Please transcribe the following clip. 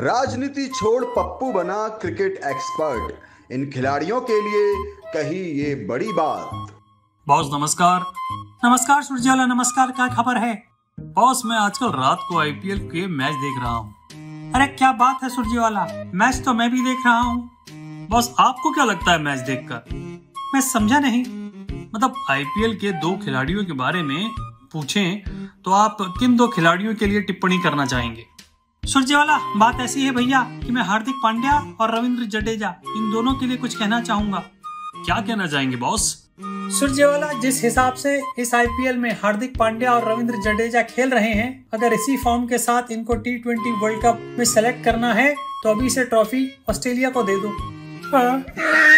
राजनीति छोड़ पप्पू बना क्रिकेट एक्सपर्ट, इन खिलाड़ियों के लिए कही ये बड़ी बात। बॉस नमस्कार। नमस्कार सूर्जेवाला, नमस्कार। क्या खबर है बॉस? मैं आजकल रात को आईपीएल के मैच देख रहा हूँ। अरे क्या बात है सूर्जेवाला, मैच तो मैं भी देख रहा हूँ। बॉस आपको क्या लगता है मैच देखकर? मैं समझा नहीं, मतलब आईपीएल के दो खिलाड़ियों के बारे में पूछें तो आप किन दो खिलाड़ियों के लिए टिप्पणी करना चाहेंगे? सूर्जेवाला बात ऐसी है भैया कि मैं हार्दिक पांड्या और रविंद्र जडेजा इन दोनों के लिए कुछ कहना चाहूंगा। क्या कहना चाहेंगे बॉस? सूर्जेवाला जिस हिसाब से इस आईपीएल में हार्दिक पांड्या और रविंद्र जडेजा खेल रहे हैं, अगर इसी फॉर्म के साथ इनको T20 वर्ल्ड कप में सेलेक्ट करना है तो अभी से ट्रॉफी ऑस्ट्रेलिया को दे दो।